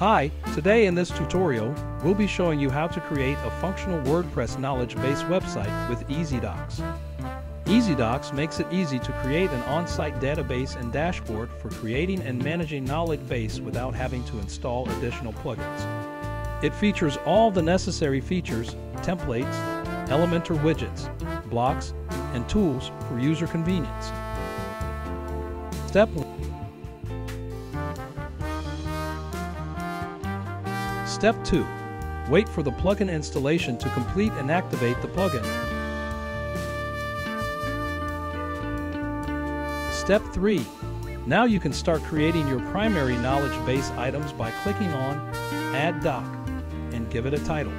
Hi, today in this tutorial, we'll be showing you how to create a functional WordPress knowledge base website with EazyDocs. EazyDocs makes it easy to create an on-site database and dashboard for creating and managing knowledge base without having to install additional plugins. It features all the necessary features, templates, Elementor widgets, blocks, and tools for user convenience. Step 2. Wait for the plugin installation to complete and activate the plugin. Step 3. Now you can start creating your primary knowledge base items by clicking on Add Doc and give it a title.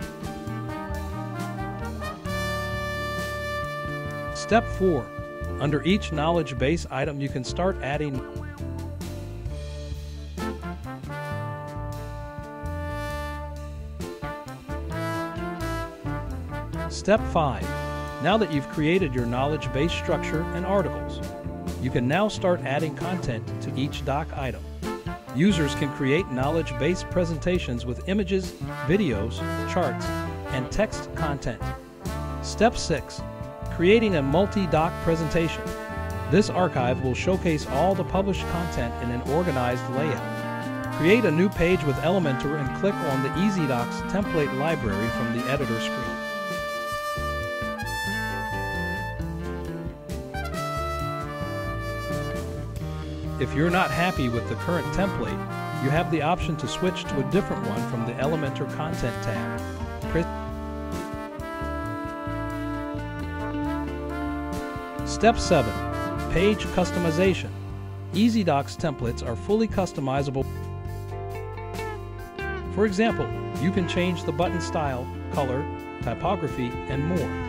Step 4. Under each knowledge base item you can start adding . Step 5. Now that you've created your knowledge base structure and articles, you can now start adding content to each doc item. Users can create knowledge base presentations with images, videos, charts, and text content. Step 6. Creating a multi-doc presentation. This archive will showcase all the published content in an organized layout. Create a new page with Elementor and click on the EazyDocs template library from the editor screen. If you're not happy with the current template, you have the option to switch to a different one from the Elementor Content tab. Step 7. Page customization. EazyDocs templates are fully customizable. For example, you can change the button style, color, typography, and more.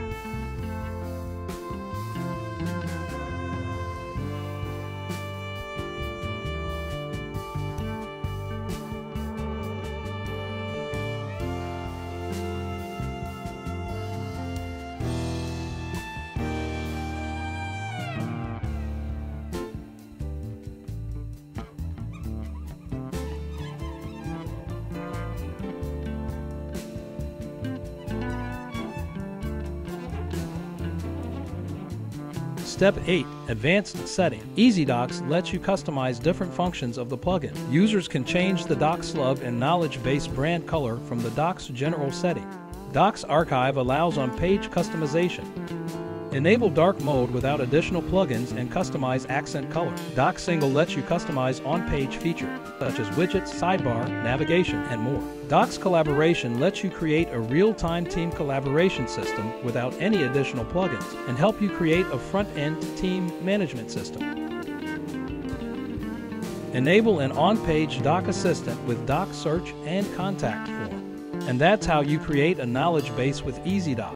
Step 8. Advanced setting. EazyDocs lets you customize different functions of the plugin. Users can change the doc slug and knowledge base brand color from the docs general setting. Docs archive allows on-page customization. Enable dark mode without additional plugins and customize accent color. Doc single lets you customize on-page features such as widgets, sidebar, navigation, and more. Docs collaboration lets you create a real-time team collaboration system without any additional plugins and help you create a front-end team management system. Enable an on-page doc assistant with doc search and contact form. And that's how you create a knowledge base with EazyDocs.